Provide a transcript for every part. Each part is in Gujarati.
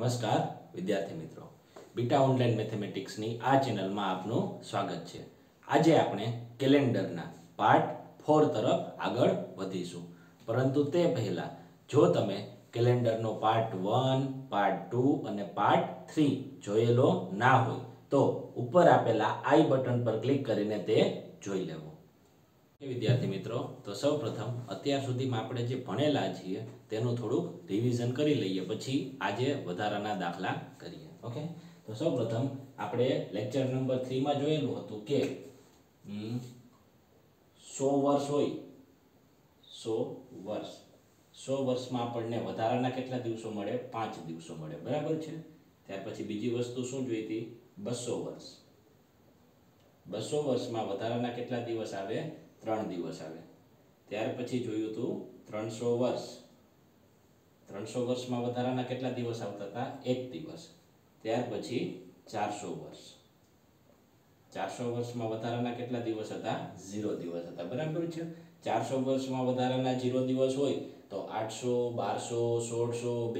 નમસ્કાર વિદ્યાર્થી મિત્રો, બીટા ઓનલાઈન મેથેમેટિક્સની આ ચેનલમાં આપનું સ્વાગત છે. આજે આપણે કેલેન્ડરના પાર્ટ 4 તરફ આગળ વધીશું, પરંતુ તે પહેલાં જો તમે કેલેન્ડરનો પાર્ટ 1, પાર્ટ 2 અને પાર્ટ 3 જોયેલો ના હોય તો ઉપર આપેલા આઈ બટન પર ક્લિક કરીને તે જોઈ લેવો. વિદ્યાર્થી મિત્રો, તો સૌ પ્રથમ અત્યાર સુધીમાં આપણે જે ભણેલા છીએ તેનું થોડુંક રિવિઝન કરી લઈએ, પછી આજે વધારાના દાખલા કરીએ. ઓકે, તો સૌ પ્રથમ આપણે લેક્ચર નંબર 3 માં જોયેલું હતું કે 100 વર્ષ હોય, 100 વર્ષમાં આપણને વધારાના કેટલા દિવસો મળે? 5 દિવસો મળે, બરાબર છે. ત્યાર પછી બીજી વસ્તુ શું જોઈ હતી? 200 વર્ષ, 200 વર્ષમાં વધારાના કેટલા દિવસ આવે? 3 દિવસ આવે. ત્યાર પછી જોયું હતું 300 વર્ષ, 300 વર્ષમાં વધારાના કેટલા દિવસ આવતા હતા? 1 દિવસ. ત્યાર પછી 400 વર્ષ, 400 વર્ષમાં વધારાના કેટલા દિવસ હતા? 0 દિવસ હતા, બરાબર છે. 400 વર્ષમાં વધારાના 0 દિવસ હોય તો 800, 1200,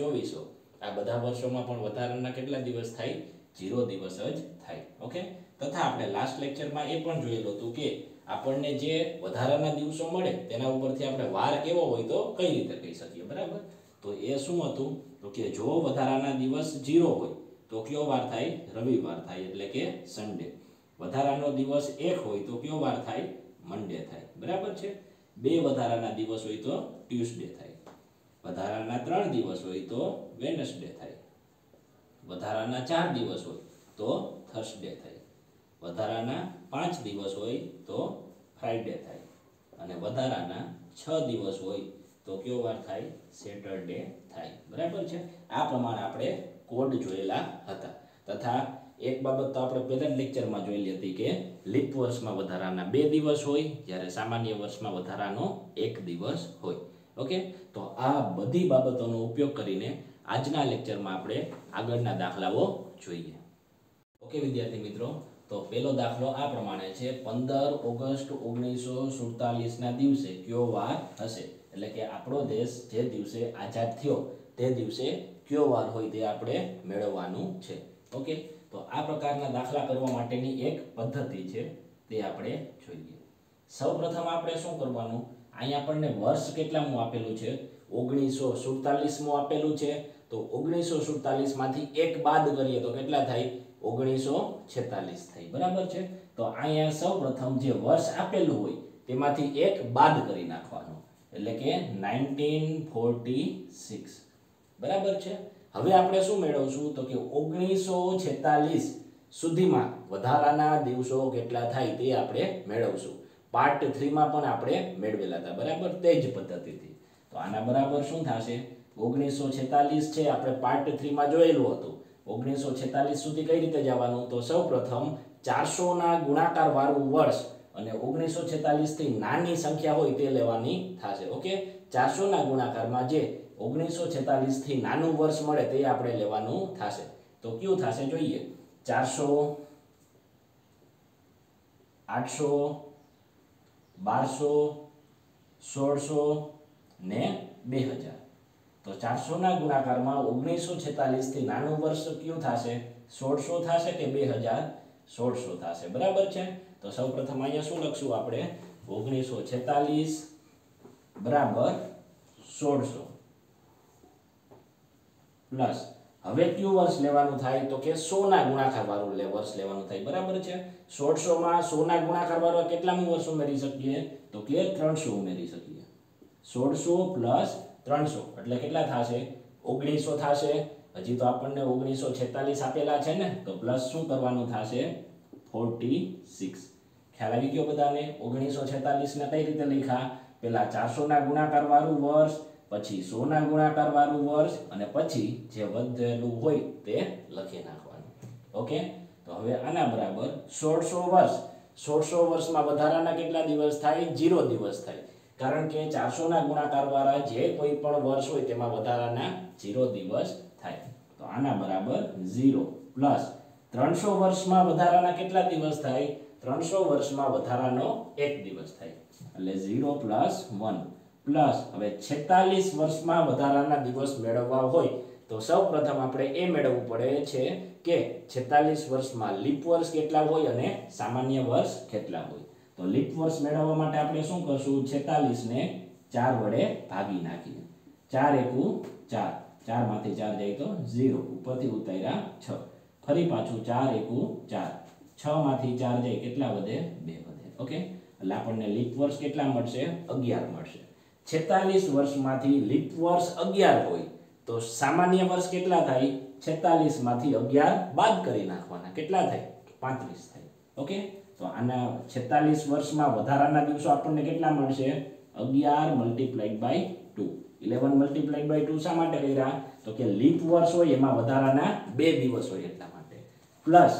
1600, 2000, 2400, આ બધા વર્ષોમાં પણ વધારાના કેટલા દિવસ થાય? 0 દિવસ જ થાય. ઓકે, તથા આપણે લાસ્ટ લેક્ચરમાં એ પણ જોયેલું હતું કે આપણને જે વધારાના દિવસો મળે તેના ઉપરથી આપણે વાર કેવો હોય તો કઈ રીતે કહી શકીએ, બરાબર. તો એ શું હતું? તો કે જો વધારાના દિવસ 0 હોય તો કયો વાર થાય? રવિવાર થાય, એટલે કે સન્ડે. વધારાનો દિવસ 1 હોય તો કયો વાર થાય? મંડે થાય, બરાબર છે. 2 વધારાના દિવસ હોય તો ટ્યુઝડે થાય. વધારાના 3 દિવસ હોય તો વેનસડે થાય. વધારાના 4 દિવસ હોય તો થર્સડે થાય. વધારાના 5 દિવસ હોય તો ફ્રાઈડે થાય, અને વધારાના 6 દિવસ હોય તો કયો વાર થાય? સેટરડે થાય, બરાબર છે. આ પ્રમાણે આપણે કોડ જોયેલા હતા. તથા એક બાબત તો આપણે પહેલા લેક્ચરમાં જોયેલી હતી કે લીપ વર્ષમાં વધારાના 2 દિવસ હોય, જ્યારે સામાન્ય વર્ષમાં વધારાનો 1 દિવસ હોય. ઓકે, તો આ બધી બાબતોનો ઉપયોગ કરીને આજના લેક્ચરમાં આપણે આગળના દાખલાઓ જોઈએ. ઓકે વિદ્યાર્થી મિત્રો, તો પહેલો દાખલો આ પ્રમાણે છે. 15 ઓગસ્ટ 1947 ના દિવસે કયો વાર હશે? એટલે કે આપણો દેશ જે દિવસે આઝાદ થયો તે દિવસે કયો વાર હોય તે આપણે મેળવવાનું છે. ઓકે, તો આ પ્રકારના દાખલા કરવા માટેની એક પદ્ધતિ છે, તે આપણે જોઈએ. સૌપ્રથમ આપણે શું કરવાનું? અહીં આપણને વર્ષ કેટલામું આપેલું છે? 1947મું આપેલું છે. તો 1947 માંથી 1 બાદ કરીએ તો કેટલા થાય? 1946 થઈ, બરાબર છે. તો અહીંયા સૌપ્રથમ જે વર્ષ આપેલું હોય તેમાંથી 1 બાદ કરી નાખવાનો, એટલે કે 1946, બરાબર છે. હવે આપણે શું મેળવશું? તો કે 1946 સુધીમાં વધારાના દિવસો કેટલા થાય તે આપણે મેળવશું. પાર્ટ 3 માં પણ આપણે મેળવેલા હતા, બરાબર, તે જ પદ્ધતિથી. તો આના બરાબર શું થશે? 1946 છે, આપણે પાર્ટ 3 માં જોયેલું હતું. 1946 સુધી કઈ રીતે જવાનું? તો સૌપ્રથમ 400 ના ગુણાકાર વાળું વર્ષ અને 1946 થી નાની સંખ્યા હોય તે લેવાની થશે. ઓકે, 400 ના ગુણાકારમાં જે 1946 થી નાનું વર્ષ મળે તે આપણે લેવાનું થશે. તો કયું થશે જોઈએ? 400, 800, 1200, 1600 ને 2000. તો 400 ના ગુણાકારમાં 1946 થી નાનું વર્ષ કયું થશે? 1600 થશે કે 2000? 1600 થશે, બરાબર છે. તો સૌપ્રથમ અહીંયા શું લખશું આપણે? 1946 = 1600 પ્લસ હવે કયું વર્ષ લેવાનું થાય? તો કે 100 ના ગુણાકાર વાળું વર્ષ લેવાનું થાય, બરાબર છે. 1600 માં 100 ના ગુણાકાર વાળું કેટલામું વર્ષ ઉમેરી શકીએ? તો કે 300 ઉમેરી શકીએ. 1600 + 300 એટલે કેટલા થશે? 1900 થશે. હજી તો આપણને 1946 આપેલા છે ને, તો પ્લસ શું કરવાનું થશે? 46. ખ્યાલ આવી ગયો બધાને? 1946 ને કઈ રીતે લખ્યા? પેલા 400 ના ગુણાકાર વાળું વર્ષ, પછી 100 ના ગુણાકાર વાળું વર્ષ, અને પછી જે વધેલું હોય તે લખી નાખવાનું. ઓકે, તો હવે આના બરાબર 1600 વર્ષ. 1600 વર્ષમાં વધારાના કેટલા દિવસ થાય? 0 દિવસ થાય, કારણ કે 400 ના ગુણાકાર વાળા જે કોઈ પણ વર્ષ હોય તેમાં વધારાના 0 દિવસ થાય. તો આના બરાબર 0 + 300 વર્ષમાં વધારાના કેટલા દિવસ થાય? 300 વર્ષમાં વધારાનો 1 દિવસ થાય, એટલે 0 + 1 પ્લસ હવે 46 વર્ષમાં વધારાના દિવસ મેળવવા હોય તો तो सौ प्रथम आपणे ए मेळववू पड़े छे के 46 वर्ष में लीप वर्ष केटला होय अने सामान्य वर्ष केटला होय। तो लीप वर्ष मेळववा माटे आपणे शुं करशुं, 46 ने 4 वडे भागी नाखीए। 4 * 1 = 4, 4 मांथी 4 जाय तो 0, उपरथी उतार्या 6, फरी पाछुं 4 * 1 = 4, 6 मांथी 4 जाय केटला वधे 2 वधे। ओके, એટલે આપણને लीप वर्ष केटला મળશે 11 મળશે। 46 वर्ष मांथी लीप वर्ष 11 होय तो सामान्य वर्ष केटला थाय, 46 मांथी 11 बाद करी नाखवाना केटला थाय 35 थाय। ओके, तो आना 46 वर्ष मां वधाराना दिवसो આપણને કેટલા મળશે 11 × 2, 11 × 2 શા માટે કર્યા તો કે लीप वर्ष હોય એમાં વધારાના 2 દિવસ હોય એટલા માટે, પ્લસ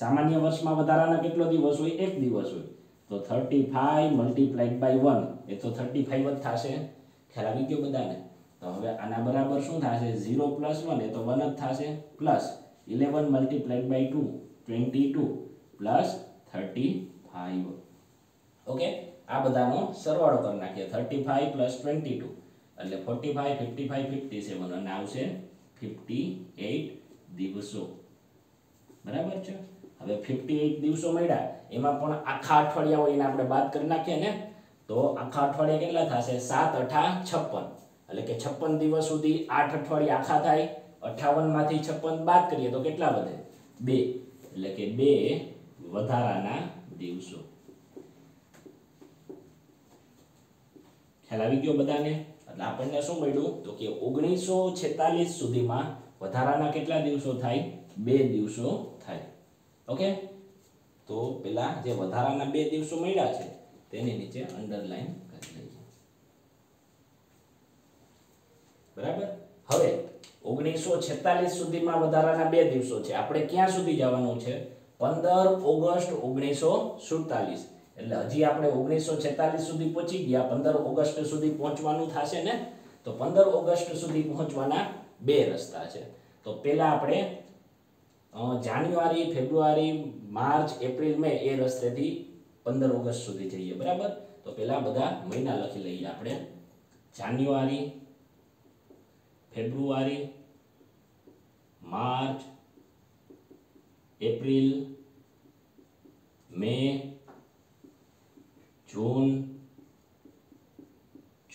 સામાન્ય વર્ષમાં વધારાના કેટલો દિવસ હોય 1 દિવસ હોય तो 35 × 1 એ તો 35 જ થાશે। ખ્યાલ આવી ગયો બધાને? तो हवे आना बराबर शुं थाशे 0 + 1 ए तो 1 ज थाशे, प्लस 11 × 2 22 प्लस 35। ओके, आ बधानो सरवाळो कर नाखीए 35 + 22 એટલે 45 55 57 અને આવશે 58 દિવસો, બરાબર છે? હવે 58 દિવસો મળ્યા એમાં પણ આખા અઠવાડિયા હોય એને આપણે બાદ કરી નાખીએ ને તો આખા અઠવાડિયા કેટલા થાશે 7 × 8 = 56 એટલે કે 56 દિવસ સુધી 8 અઠવાડિયા આખા થાય, 58 માંથી 56 બાદ કરીએ તો કેટલા વધે 2, એટલે કે 2 વધારાના દિવસો। ખ્યાલ આવી ગયો બધાને? એટલે આપણને શું મળ્યું તો કે 1946 સુધીમાં વધારાના કેટલા દિવસો થાય 2 દિવસો થાય। ઓકે, તો પેલા જે વધારાના 2 દિવસો મળ્યા છે તેની નીચે અંડરલાઈન કરી લઈએ, बराबर। हवे 1946 સુધીમાં વધારાના 2 દિવસો છે, આપણે ક્યાં સુધી જવાનું છે 15 ઓગસ્ટ 1947, એટલે હજી આપણે 1946 સુધી પહોંચી ગયા, 15 ઓગસ્ટ સુધી પહોંચવાનું થાશે ને તો 15 ઓગસ્ટ સુધી પહોંચવાના 2 રસ્તા છે। તો પહેલા આપણે જાન્યુઆરી ફેબ્રુઆરી માર્ચ એપ્રિલ મે એ રસ્તેથી 15 ઓગસ્ટ સુધી જઈએ, બરાબર। તો પહેલા બધા મહિના લખી લઈએ આપણે, જાન્યુઆરી फेब्रुआरी मार्च एप्रिल मई जून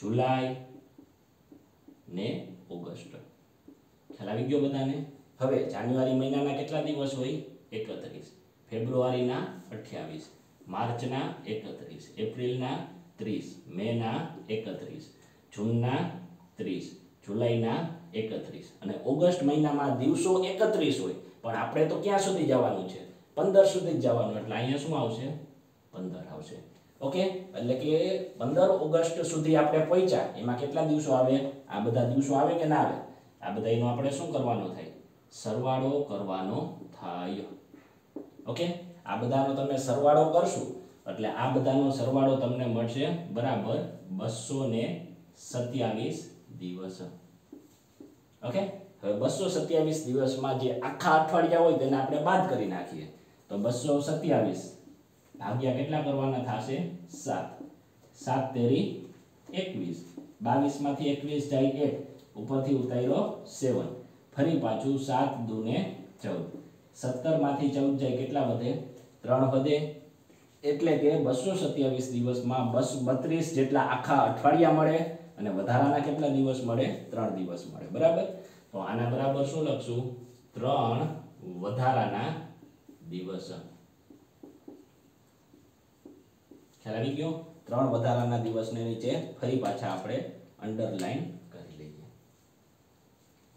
जुलाई ने ऑगस्ट। ख्याल आवी गयो बधाने? हवे जान्युआरी महीनाना केटला दिवस होय 31, फेब्रुआरीना 28, मार्चना 31, एप्रिलना 30, मेना 31, जूनना 30, जुलाईना 31 અને ઓગસ્ટ મહિનામાં દિવસો 31 હોય પણ આપણે તો ક્યાં સુધી જવાનું છે 15 સુધી જવાનું, એટલે અહીંયા શું આવશે 15 આવશે। ઓકે, એટલે કે 15 ઓગસ્ટ સુધી આપણે પહોંચ્યા એમાં કેટલા દિવસો આવે, આ બધા દિવસો આવે કે ના આવે, આ બધાનો આપણે શું કરવાનો થાય સરવાળો કરવાનો થાય। ઓકે, આ બધાનો તમે સરવાળો કરશો એટલે આ બધાનો સરવાળો તમને મળશે બરાબર 227 દિવસ। ઓકે, હવે 227 દિવસમાં જે આખા અઠવાડિયા હોય તેને આપણે બાદ કરી નાખીએ તો 227 ભાગ્યા કેટલા કરવાના થાશે 7, 7 × 3 = 21, 22 માંથી 21 જાય 1, ઉપરથી ઉતાર્યો 7, ફરી પાછું 7 × 2 = 14, 17 માંથી 14 જાય કેટલા વધે 3 વધે, એટલે કે 227 દિવસમાં 232 જેટલા આખા અઠવાડિયા મળે અને વધારાના કેટલા દિવસ મળે 3 દિવસ મળે, બરાબર। તો આના બરાબર શું લખશું 3 વધારાના દિવસ। ખ્યાલ આવી ગયો? 3 વધારાના દિવસને નીચે ફરી પાછા આપણે અંડરલાઈન કરી લઈએ,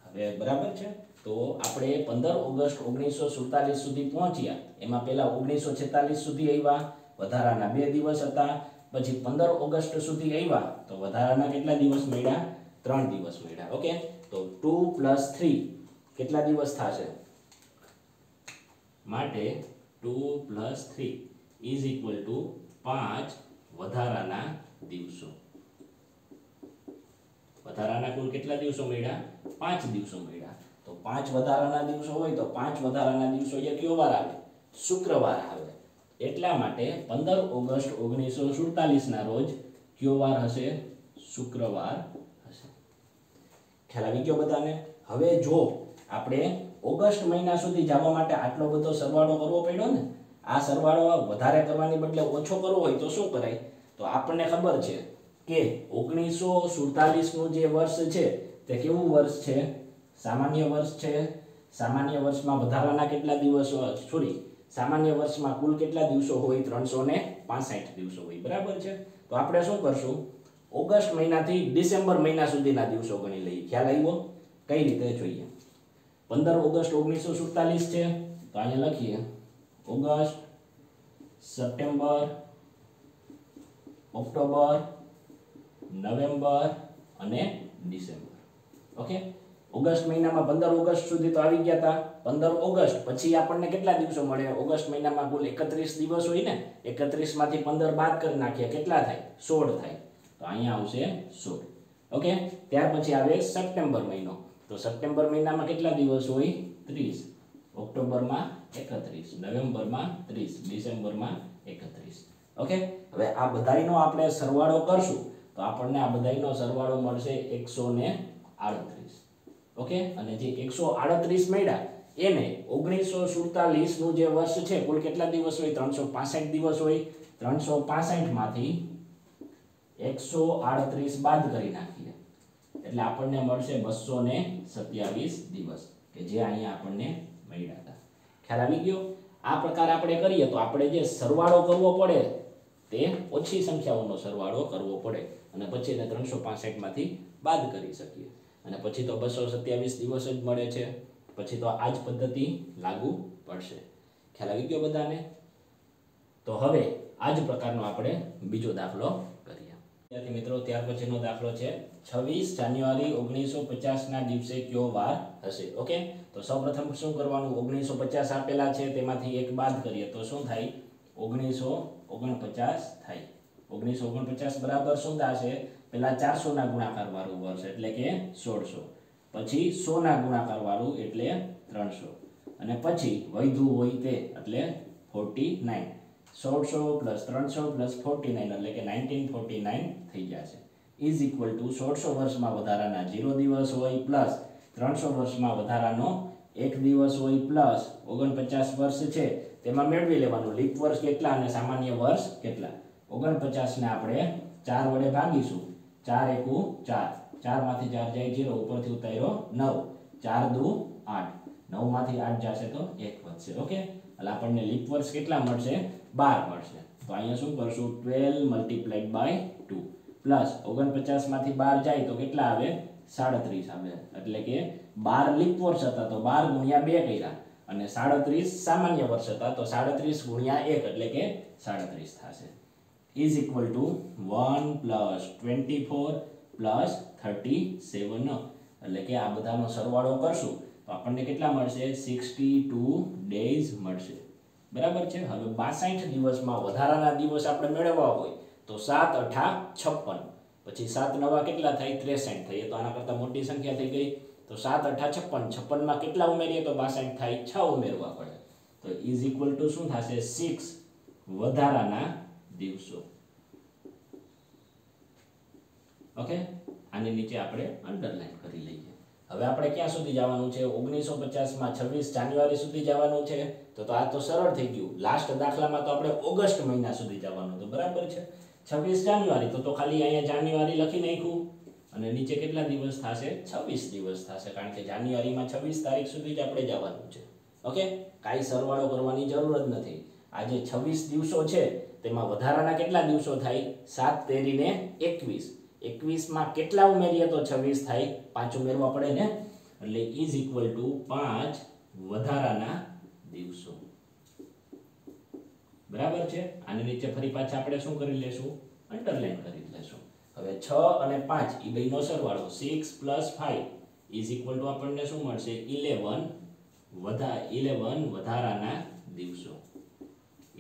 હવે બરાબર છે। તો આપણે 15 ઓગસ્ટ 1947 સુધી પહોંચ્યા, એમાં પહેલા 1946 સુધી આવ્યા, વધારાના 2 દિવસ હતા, પછી 15 ઓગસ્ટ સુધી આવ્યા તો વધારાના કેટલા દિવસ મળ્યા 3 દિવસ મળ્યા। ઓકે, તો 2 + 3 કેટલા દિવસ થશે માટે 2 + 3 = 5 વધારાના દિવસો, વધારાના કુલ કેટલા દિવસો મળ્યા 5 દિવસો મળ્યા। તો 5 વધારાના દિવસો હોય તો 5 વધારાના દિવસો એ કયો વાર આવે શુક્રવાર આવે, એટલા માટે 15 ઓગસ્ટ 1947 ના રોજ કયો વાર હશે શુક્રવાર હશે। ખ્યાલ આવી ગયો બધાને? હવે જો આપણે ઓગસ્ટ મહિના સુધી જવા માટે આટલો બધો સરવાળો કરવો પડ્યો ને, આ સરવાળો વધારે કરવાની બદલે ઓછો કરવો હોય તો શું કરાય? તો આપણને ખબર છે કે 1947 નું જે વર્ષ છે તે કેવું વર્ષ છે? સામાન્ય વર્ષ છે. સામાન્ય વર્ષમાં વધારાના કેટલા દિવસો, સોરી, સામાન્ય વર્ષમાં કુલ કેટલા દિવસો હોય? 365 દિવસો હોય, બરાબર છે? તો આપણે શું કરશું? ઓગસ્ટ મહિનાથી ડિસેમ્બર મહિના સુધીના દિવસો ગણી લઈએ. ખ્યાલ આવ્યો? કઈ રીતે જોઈએ? 15 ઓગસ્ટ 1947 છે, તો અહીંયા લખીએ ઓગસ્ટ, સપ્ટેમ્બર, ઓક્ટોબર, નવેમ્બર અને ડિસેમ્બર. ઓકે, ઓગસ્ટ મહિનામાં 15 ઓગસ્ટ સુધી તો આવી ગયા હતા. 15 ઓગસ્ટ પછી આપણને કેટલા દિવસો મળે? ઓગસ્ટ મહિનામાં કુલ 31 દિવસ હોય ને, 31માંથી 15 બાદ કરી નાખીએ, કેટલા થાય? 16 થાય. તો અહીંયા આવશે 16. ઓકે, ત્યાર પછી આવે સપ્ટેમ્બર મહિનો. તો સપ્ટેમ્બર મહિનામાં કેટલા દિવસ હોય? 30. ઓક્ટોબરમાં 31, નવેમ્બરમાં 30, ડિસેમ્બરમાં 31. ઓકે, હવે આ બધાયનો આપણે સરવાળો કરશું તો આપણને આ બધાયનો સરવાળો મળશે 138. ઓકે, અને જે 138 મળ્યા એને 1947 નું જે વર્ષ છે કુલ કેટલા દિવસ હોય? 365 દિવસ હોય. 365 માંથી 138 બાદ કરી નાખીએ એટલે આપણને મળશે 227 દિવસ, કે જે અહીંયા આપણને મળ્યા હતા. ખ્યાલ આવી ગયો? આ પ્રકાર આપણે કરીએ તો આપણે જે સરવાળો કરવો પડે તે ઓછી સંખ્યાઓનો સરવાળો કરવો પડે અને પછી એને 365માંથી બાદ કરી શકીએ અને પછી તો 227 દિવસ જ મળે છે. પછી તો આ જ પદ્ધતિ લાગુ પડશે. ખ્યાલ આવી ગયો બધાને? તો હવે આ જ પ્રકારનો આપણે બીજો દાખલો કરીએ. ત્યારથી મિત્રો, ત્યાર પછીનો દાખલો છે 26 જાન્યુઆરી 1950 ના દિવસે કયો વાર હશે? ઓકે, તો સૌપ્રથમ શું કરવાનું? 1950 આપેલા છે તેમાંથી એક બાદ કરીએ તો શું થાય? 1949 થાય. 1949 બરાબર શું થશે? પહેલા 400 ના ગુણાકાર વાળું વર્ષ એટલે કે 1600, પછી 100 ના ગુણાકાર વાળું એટલે 300 અને પછી વૈધું હોય તે એટલે 49. 1600 + 300 + 49 એટલે કે 1949 થઈ ગયા છે. ઇઝ ઇક્વલ ટુ 1600 વર્ષમાં વધારાના 0 દિવસ હોય પ્લસ 300 વર્ષમાં વધારાનો 1 દિવસ હોય પ્લસ 49 વર્ષ છે તેમાં મેળવી લેવાનું લીપ વર્ષ કેટલા અને સામાન્ય વર્ષ કેટલા. 49 ને આપણે 4 વડે ભાગીશું. 4 × 1 = 4, 4માંથી 4 જાય 0, ઉપરથી ઉતાર્યો 9, 4 × 2 = 8, 9 માંથી 8 જશે તો 1 વધશે. ઓકે, એટલે આપણને લીપ વર્ષ કેટલા મળશે? 12 મળશે. તો અહીંયા શું કરશું? 12 × 2 પ્લસ 49માંથી 12 જાય તો કેટલા આવે? 37 આવે. એટલે કે 12 લીપ વર્ષ હતા તો 12 × 2 કર્યા અને 37 સામાન્ય વર્ષ હતા તો 37 × 1 એટલે કે 37 થશે. Is equal to 1 + 24 + 37. એટલે કે આ બધાનો સરવાળો કરશું તો આપણને કેટલા મળશે? 62 ડેઝ મળશે, બરાબર છે? હવે 62 દિવસમાં વધારાના દિવસ આપણે મેળવવા હોય તો 7 × 8 = 56, પછી 7 × 9 કેટલા થાય? 63 થાય. તો આના કરતાં મોટી સંખ્યા થઈ ગઈ. તો 7 × 8 = 56, 56માં કેટલા ઉમેરીએ તો 62 થાય, 6 ઉમેરવા પડે. તો ઇઝ ઇક્વલ ટુ શું થશે? 6 વધારાના દિવસો. ઓકે, આની નીચે આપણે અંડરલાઈન કરી લઈએ. હવે આપણે ક્યાં સુધી જવાનું છે? 1950માં 26 જાન્યુઆરી સુધી જવાનું છે. તો આ તો સરળ થઈ ગયું. લાસ્ટ દાખલામાં તો આપણે ઓગસ્ટ મહિના સુધી જવાનું હતું, બરાબર છે? 26 જાન્યુઆરી તો ખાલી અહીંયા જાન્યુઆરી લખી નાખ્યું અને નીચે કેટલા દિવસ થશે? 26 દિવસ થશે, કારણ કે જાન્યુઆરીમાં 26 તારીખ સુધી જ આપણે જવાનું છે. ઓકે, કાંઈ સરવાળો કરવાની જરૂર જ નથી. આ જે 26 દિવસો છે તેમાં વધારાના કેટલા દિવસો થાય? 7 × 13 = 21. 21માં કેટલા ઉમેરીએ તો 26 થાય? 5 ઉમેરવા પડે ને, એટલે ઇઝ ઇક્વલ ટુ 5 વધારાના દિવસો, બરાબર છે? આની નીચે ફરી પાછા આપણે શું કરી લેશું? અંડરલાઈન કરી લેશું. હવે 6 અને 5 એ બેનો સરવાળો 6 + 5 = આપણને શું મળશે? 11 વધારાના દિવસો.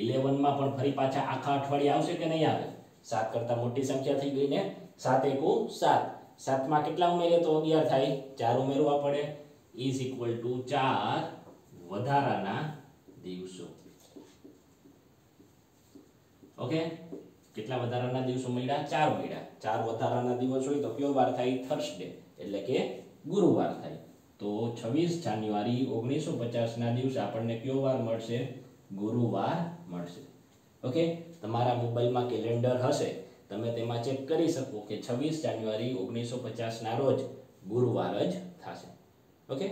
11માં પણ ફરી પાછા આખા અઠવાડિયા આવશે કે નહીં આવે? 7 કરતાં મોટી સંખ્યા થઈ ગઈ ને, 7 × 1 = 7. 7માં કેટલા ઉમેરીએ તો 11 થાય, 4 ઉમેરવા પડે. = 4 વધારાના દિવસો. ઓકે, કેટલા વધારાના દિવસો મળ્યા? 4 મળ્યા. 4 વધારાના દિવસ હોય તો કયો વાર થાય? થર્સડે એટલે કે ગુરુવાર થાય. तो 26 જાન્યુઆરી 1950 ना दिवसे आपने क्यों वार मळशे गुरुवार मळशे। ओके तमारा मोबाइल में कैलेंडर हशे तमे तेमां चेक करी शको के 26 જાન્યુઆરી 1950 ना रोज गुरुवार ज थाशे। ओके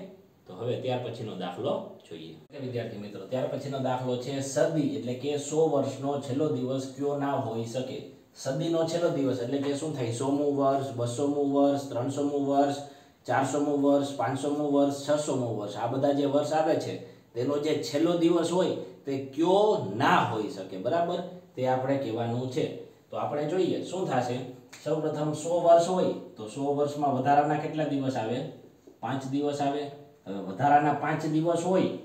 तो हवे त्यार पछीनो दाखलो जोईए। ओके विद्यार्थी मित्रों त्यार पछीनो दाखलो छे सदी एटले के 100 वर्षनो छेल्लो दिवस क्यों ना होई सके। सदीनो छेल्लो दिवस एटले के शुं थाय 100मुं वर्ष 200मुं वर्ष 300मुं वर्ष 400मुं वर्ष 500मुं वर्ष 600मुं वर्ष आ बधा जे वर्ष आवे छे तेनो जे छेल्लो दिवस होय ते क्यो ना होई सके बराबर ते आपणे कहेवानुं छे। तो आपणे जोईए शुं थाशे। सौप्रथम 100 वर्ष होय तो 100 वर्षमां वधाराना કેટલા દિવસ આવે 5 દિવસ આવે। હવે વધારાના 5 દિવસ હોય 100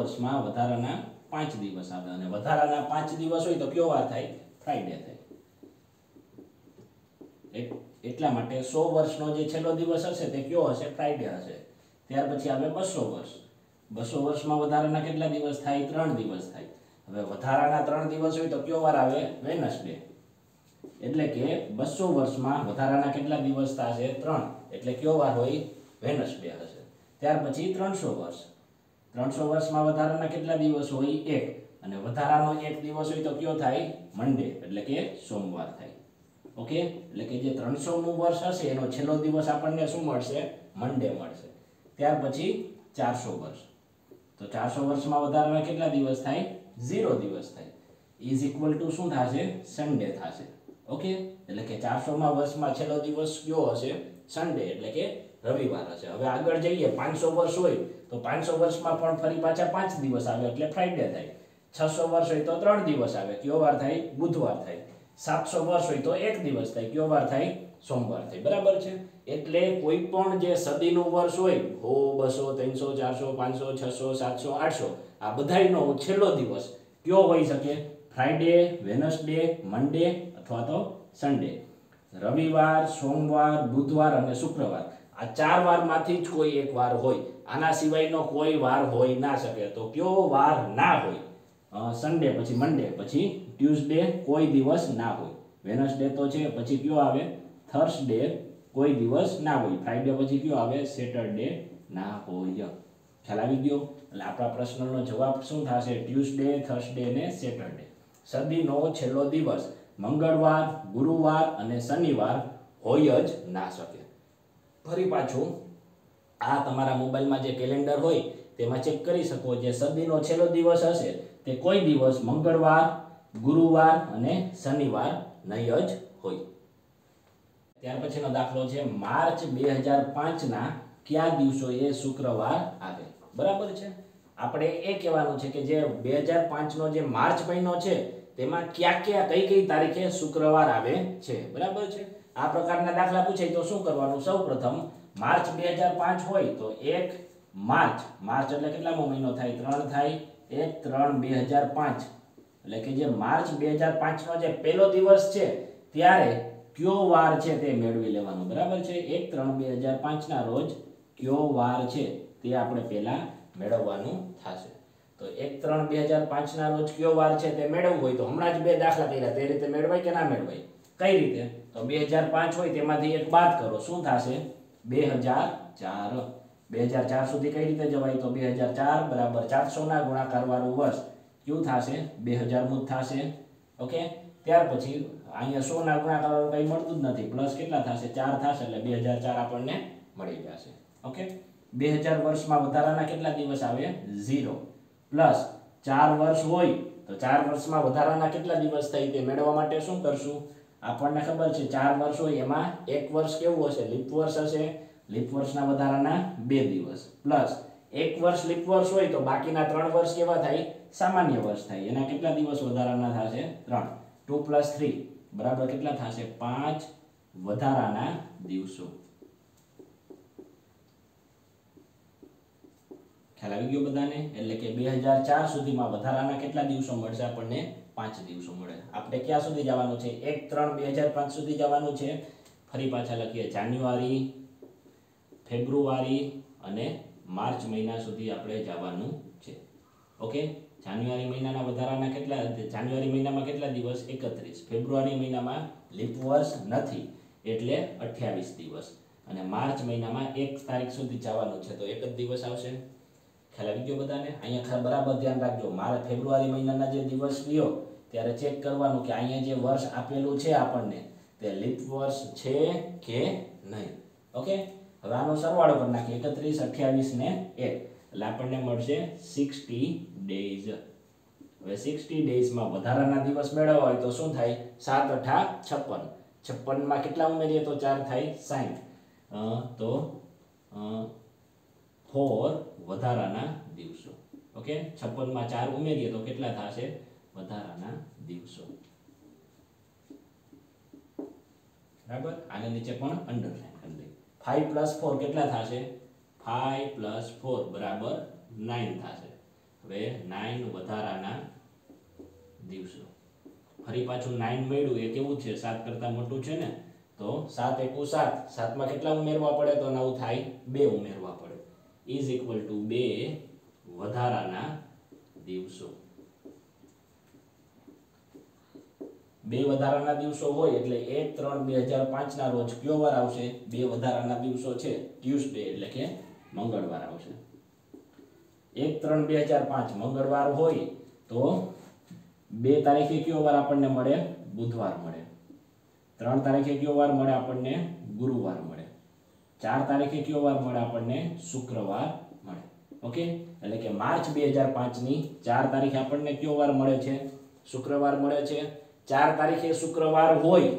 વર્ષમાં વધારાના 5 દિવસ આવે અને વધારાના 5 દિવસ હોય તો કયો વાર થાય ફ્રાઈડે થાય। એટલા માટે 100 વર્ષનો જે છેલ્લો દિવસ હશે તે કયો હશે ફ્રાઈડે હશે। ત્યાર પછી આવે 200 વર્ષ 200 વર્ષમાં વધારાના કેટલા દિવસ થાય 3 દિવસ થાય। હવે વધારાના 3 દિવસ હોય તો કયો વાર આવે વેનસડે। એટલે કે 200 વર્ષમાં વધારાના કેટલા દિવસ થશે 3 એટલે કયો વાર હોય વેનસડે હશે। ત્યાર પછી 300 વર્ષ 300 વર્ષમાં વધારાના કેટલા દિવસ હોય 1 અને વધારાનો 1 દિવસ હોય તો કયો થાય મંડે એટલે કે સોમવાર થાય। ओके એટલે કે જે 300 નું વર્ષ હશે એનો છેલ્લો દિવસ આપણને શું મળશે મંડે મળશે। ત્યાર પછી 400 વર્ષ તો 400 વર્ષમાં વધારાના કેટલા દિવસ થાય 0 દિવસ થાય ઇઝ ઇક્વલ ટુ શું થાશે સન્ડે થાશે। ઓકે એટલે કે 400 માં વર્ષમાં છેલ્લો દિવસ કયો હશે સન્ડે એટલે કે રવિવાર હશે। હવે આગળ જઈએ 500 વર્ષ હોય તો 500 વર્ષમાં પણ ફરી પાછા 5 દિવસ આવે એટલે ફ્રાઈડે થાય। 600 વર્ષ હોય તો 3 દિવસ આવે કયો વાર થાય બુધવાર થાય। 700 वर्ष हो तो 1 दिवस थाय क्यों वार थाय सोमवार थाय बराबर छे। एटले कोई पण जे सदीनो वर्ष होय 100 200 300 400 500 600 700 800 आ बधाईनो छेल्लो दिवस क्यों होई सके फ्राइडे वेडनेसडे मंडे अथवा तो संडे। रविवार सोमवार बुधवार अने शुक्रवार आ 4 वार मांथी ज कोई एक वार होय आना सिवायनो कोई वार होई ना सके। तो क्यों वार ना होय संडे पछी मंडे पछी ट्यूसडे कोई दिवस ना होय वेडनेसडे तो छे पछी क्यों आवे थर्सडे कोई दिवस ना होय फ्राइडे पछी क्यों आवे सैटरडे ना होय। ख्याल आवी गयो એટલે આપણા પ્રશ્નનો જવાબ શું થાશે ટ્યુઝડે થર્સડે ને સેટરડે। સદીનો છેલ્લો દિવસ મંગળવાર ગુરુવાર અને શનિવાર હોય જ ના શકે। ફરી પાછું આ તમારા મોબાઈલમાં જે કેલેન્ડર હોય તેમાં ચેક કરી શકો જે સદીનો છેલ્લો દિવસ હશે તે કોઈ દિવસ મંગળવાર ગુરુવાર અને શનિવાર નહીં જ હોય। ત્યાર પછીનો દાખલો છે માર્ચ 2005 ના કયા દિવસોએ શુક્રવાર આવે બરાબર છે। આપણે એ કહેવાનું છે કે જે 2005 નો જે માર્ચ મહિનો છે તેમાં કઈ તારીખે શુક્રવાર આવે છે બરાબર છે। આ પ્રકારના દાખલા પૂછાય તો શું કરવાનું સૌપ્રથમ માર્ચ 2005 હોય તો 1 માર્ચ એટલે કેટલામો મહિનો થાય 3 થાય 1-3-2005 એટલે કે જે માર્ચ 2005 નો જે પહેલો દિવસ છે ત્યારે કયો વાર છે તે મેળવી લેવાનો બરાબર છે। 1-3-2005 ના રોજ કયો વાર છે તે આપણે પહેલા મેળવવાનું થાશે। તો 1-3-2005 ના રોજ કયો વાર છે તે મેળવવું હોય તો હમણાં જ બે દાખલા કર્યા તે રીતે મેળવાય કે ના મેળવાય કઈ રીતે તો 2005 હોય તેમાંથી એક બાદ કરો શું થાશે 2004। 2004 સુધી કઈ રીતે જવાય તો 2004 બરાબર 400 ના ગુણાકાર વાળું વર્ષ ક્યું થાશે 2000 મું થાશે। ઓકે ત્યાર પછી અહીંયા 100 ના ગુણાકાર વાળું કંઈ મળતું જ નથી પ્લસ કેટલા થાશે 4 થાશે એટલે 2004 આપણને મળી જશે। ઓકે 2000 વર્ષમાં વધારાના કેટલા દિવસ આવે 0 પ્લસ 4 વર્ષ હોય તો 4 વર્ષમાં વધારાના કેટલા દિવસ થાય તે મેળવવા માટે શું કરશું આપણને ખબર છે 4 વર્ષ હોય એમાં 1 વર્ષ કેવું હશે લીપ વર્ષ હશે। લીપ વર્ષના વધારાના 2 દિવસ પ્લસ 1 વર્ષ લીપ વર્ષ હોય તો બાકીના 3 વર્ષ કેવા થાય સામાન્ય વર્ષ થાય એના કેટલા દિવસ વધારાના થાશે 3 2 + 3 બરાબર કેટલા થાશે 5 વધારાના દિવસો। ખ્યાલ આવી ગયો બધાને એટલે કે 2004 સુધીમાં વધારાના કેટલા દિવસો મળશે આપણને 5 દિવસો મળે। આપણે ક્યાં સુધી જવાનું છે 1-3-2005 સુધી જવાનું છે। ફરી પાછા લખીએ જાન્યુઆરી फेब्रुआरी अने मार्च महीना सुधी आपणे जवानुं छे। ओके जान्युआरी महीनाना वधाराना केटला जान्युआरी महीनामां केटला दिवस 31 फेब्रुआरी महीनामां लीप वर्ष नथी एटले 28 दिवस અને માર્ચ મહિનામાં 1 તારીખ સુધી જવાનું છે, તો એક જ દિવસ આવશે. ખ્યાલ આવી ગયો બધાને? અહીંયા બરાબર ધ્યાન રાખજો. મારે ફેબ્રુઆરી મહિનાના જે દિવસ લ્યો ત્યારે ચેક કરવાનું કે અહીંયા જે વર્ષ આપેલું છે આપણને તે લીપ વર્ષ છે કે નહીં. ઓકે, હવે આનો સરવાળો કરી નાખીએ 31 28 ને 1 એટલે આપણને મળશે 60 ડેઝ. હવે 60 ડેઝમાં વધારાના દિવસ મેળવવા હોય તો શું થાય? 7 8 56. 56 માં કેટલા ઉમેરીએ તો 4 થાય 60. तो 4 વધારાના દિવસો. ओके, 56 માં 4 ઉમેરીએ તો કેટલા થશે? વધારાના દિવસો. બરાબર, આને નીચે પણ અંડરલાઈન કરી દઈએ. 5 + 4 કેટલા થશે? 5 + 4 બરાબર 9 થશે. હવે 9 વધારાના દિવસો. ફરી પાછું 9 મળ્યું, એ કેવું છે? 7 કરતાં મોટું છે ને, तो 7 1 7, 7 માં કેટલા ઉમેરવા પડે તો 9 થાય, 2 ઉમેરવા પડે. इज इक्वल टू 2 વધારાના દિવસો. 2 વધારાના દિવસો હોય એટલે 1 3 2005 ના રોજ કયો વાર આવશે? 2 વધારાના દિવસો છે ટ્યુઝડે એટલે કે મંગળવાર આવશે. 1 3 2005 મંગળવાર હોય તો 2 તારીખે કયો વાર આપણને મળે? બુધવાર મળે. 3 તારીખે કયો વાર મળે આપણને? ગુરુવાર મળે. 4 તારીખે કયો વાર મળે આપણને? શુક્રવાર મળે. ઓકે, એટલે કે માર્ચ 2005 ની 4 તારીખે આપણને કયો વાર મળે છે? શુક્રવાર મળે છે. 4 તારીખે શુક્રવાર હોય,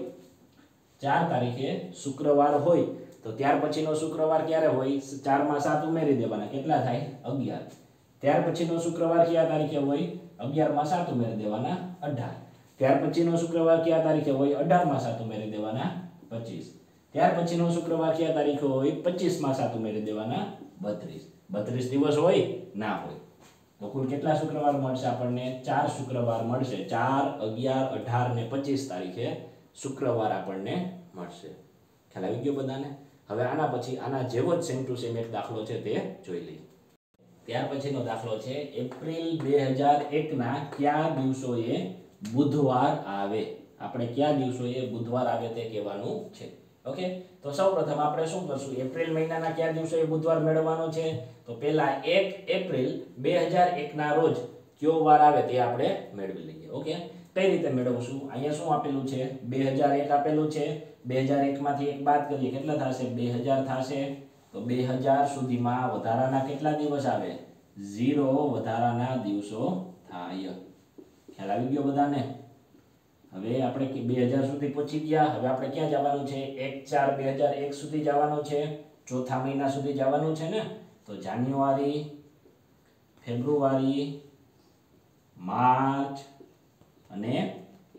4 તારીખે શુક્રવાર હોય તો ત્યાર પછીનો શુક્રવાર ક્યારે હોય? 4 માં 7 ઉમેરી દેવાના, કેટલા થાય? 11. ત્યાર પછીનો શુક્રવાર કયા તારીખે હોય? 11 માં 7 ઉમેરી દેવાના, 18. ત્યાર પછીનો શુક્રવાર કયા તારીખે હોય? 18 માં 7 ઉમેરી દેવાના, 25. ત્યાર પછીનો શુક્રવાર કયા તારીખે હોય? 25 માં 7 ઉમેરી દેવાના, 32. 32 દિવસ હોય ના હોય તો કુલ કેટલા શુક્રવાર મળશે આપણને? 4 શુક્રવાર મળશે. 4 11 18 ને 25 તારીખે શુક્રવાર આપણને મળશે. ખ્યાલ આવી ગયો બધાને? હવે આના પછી આના જેવો જ સેમ ટુ સેમ એક દાખલો છે તે જોઈ લઈએ. ત્યાર પછીનો દાખલો છે એપ્રિલ 2001 ના કયા દિવસોએ बुधवार आवे. આપણે કયા દિવસોએ બુધવાર આવે તે કહેવાનું છે. ઓકે, તો સૌપ્રથમ આપણે શું કરશું? એપ્રિલ મહિનાના કયા દિવસોએ બુધવાર મેળવવાનો છે? તો પહેલા 1 એપ્રિલ 2001 ના રોજ કયો વાર આવે તે આપણે મેળવી લઈએ. ઓકે, કઈ રીતે મેળવશું? અહીંયા શું આપેલું છે? 2001 આપેલું છે. 2001 માંથી 1 બાદ કરીએ કેટલા થશે? 2000 થશે. તો 2000 સુધીમાં વધારાના કેટલા દિવસ આવે? 0 વધારાના દિવસો થાય. ખ્યાલ આવી ગયો બધાને? હવે આપણે 2000 સુધી પહોંચી ગયા. હવે આપણે ક્યાં જવાનું છે? 1/4/2001 સુધી જવાનું છે. ચોથા મહિના સુધી જવાનું છે ને, તો જાન્યુઆરી, ફેબ્રુઆરી, માર્ચ અને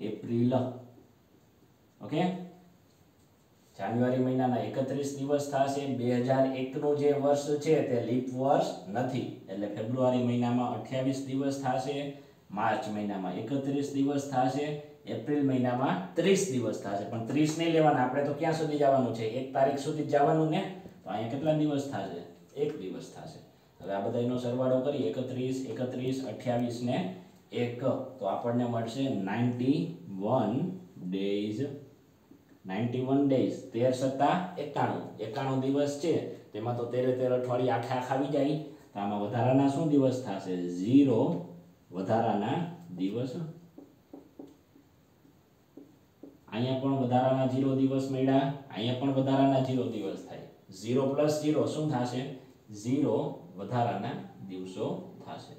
એપ્રિલ. ઓકે, જાન્યુઆરી મહિનાના 31 દિવસ થશે. 2001 નું જે વર્ષ છે તે લીપ વર્ષ નથી એટલે ફેબ્રુઆરી મહિનામાં 28 દિવસ થશે. માર્ચ મહિનામાં 31 દિવસ થશે. એપ્રિલ મહિનામાં 30 દિવસ થશે, પણ 30 નહીં લેવાના. આપણે તો ક્યાં સુધી જવાનું છે? 1 તારીખ સુધી જવાનું ને, તો અહીંયા કેટલા દિવસ થશે? 1 દિવસ થશે. હવે આ બધાનો સરવાળો કરી 31 31 28 ને 1 તો આપણને મળશે 91 ડેઝ. 91 ડેઝ 13 + 7 = 91. 91 દિવસ છે, તેમાં તો 13 અઠવાડિયા આખા આવી જાય, તો આમાં વધારાના શું દિવસ થશે? 0 વધારાના દિવસ. અહીંયા પણ વધારાના 0 દિવસ મળ્યા, અહીંયા પણ વધારાના 0 દિવસ થાય. 0 + 0 શું થશે? 0 વધારાના દિવસો થશે.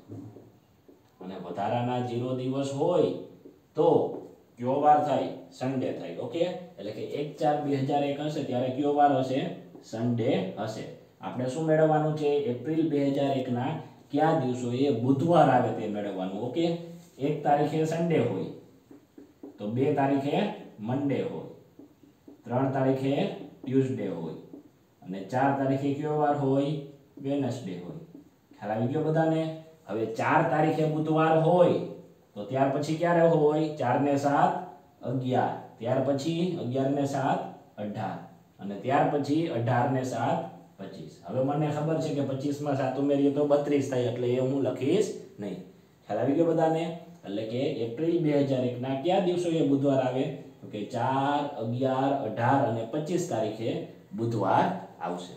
અને વધારાના 0 દિવસ હોય તો કયો વાર થાય? સન્ડે થાય. ઓકે, એટલે કે 1/4/2001 હશે ત્યારે કયો વાર હશે? સન્ડે હશે. આપણે શું મેળવવાનું છે? એપ્રિલ 2001 ના क्या दिवसों ये बुधवार आवे ते मेळववानुं. ओके, 1 तारीखे संडे होय तो 2 तारीखे मंडे होय, 3 तारीखे ट्यूसडे होय अने 4 तारीखे क्यो वार होय? वेडनेसडे होय. ख्याल आवी गयो बधाने? हवे 4 तारीखे बुधवार होय तो त्यार पछी क्यारे होय? 4 ने 7 11, त्यार पछी 11 ने 7 18 अने त्यार पछी 18 ने 7 25. હવે મને ખબર છે કે 25 માં 7 ઉમેરીએ તો 32 થાય, એટલે એ હું લખીશ નહીં. ખ્યાલ આવી ગયો બધાને? એટલે કે એપ્રિલ 2001 ના કયા દિવસોએ બુધવાર આવે? તો કે 4 11 18 અને 25 તારીખે બુધવાર આવશે.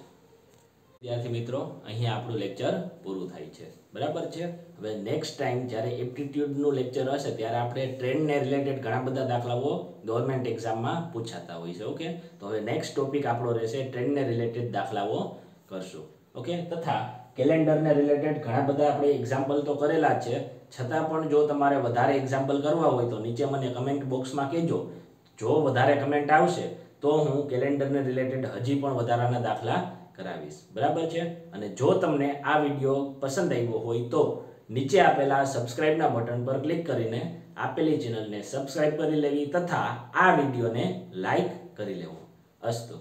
વિદ્યાર્થી મિત્રો, અહીં આપણું લેક્ચર પૂરું થાય છે, બરાબર છે. હવે નેક્સ્ટ ટાઈમ જ્યારે એપ્ટિટ્યૂડનું લેક્ચર હશે ત્યારે આપણે ટ્રેન્ડને રિલેટેડ ઘણા બધા દાખલાઓ ગવર્મેન્ટ એક્ઝામમાં પૂછાતા હોય છે. ઓકે, તો હવે નેક્સ્ટ ટોપિક આપણો રહેશે ટ્રેન્ડને રિલેટેડ દાખલાઓ કરશું. ઓકે, તથા કેલેન્ડરને રિલેટેડ ઘણા બધા આપણે એક્ઝામ્પલ તો કરેલા છે, છતાં પણ જો તમારે વધારે એક્ઝામ્પલ કરવા હોય તો નીચે મને કમેન્ટ બોક્સમાં કહેજો. જો વધારે કમેન્ટ આવશે તો હું કેલેન્ડરને રિલેટેડ હજી પણ વધારાના દાખલા કરાવીશ, બરાબર છે. અને જો તમને આ વિડીયો પસંદ આવ્યો હોય તો નીચે આપેલા સબસ્ક્રાઇબના બટન પર ક્લિક કરીને આપેલી ચેનલને સબસ્ક્રાઇબ કરી લેવી તથા આ વિડીયોને લાઇક કરી લેવો. અસ્તુ.